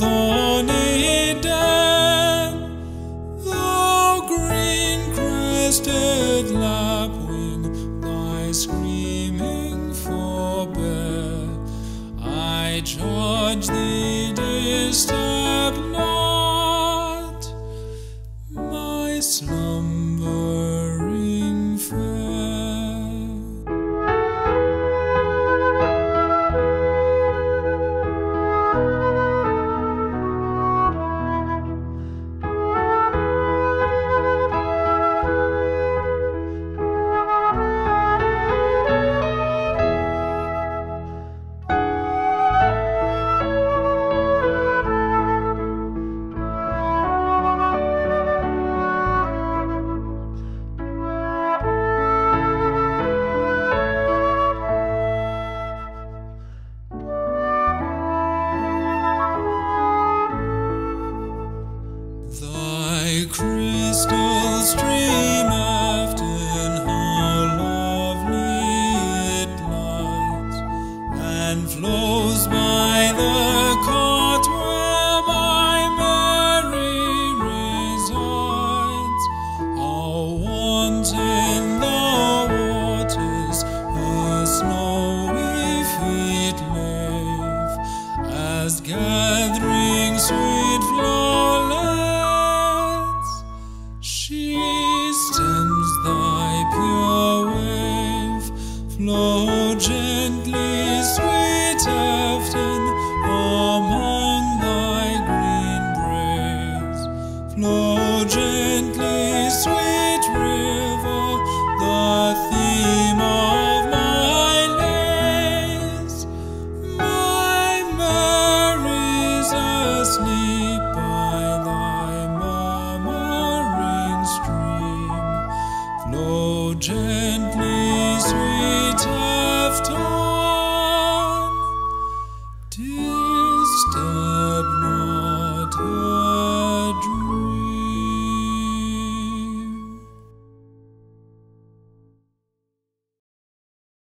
thorny den, thou green-crested lapwing, thy screaming forbear. I charge thee, disturb not my slumbering fair. Thy crystal stream, Afton, how lovely it lies, and flows by the cot where my Mary resides. How wanton the waters her snowy feet lave, as gathering sweet flowers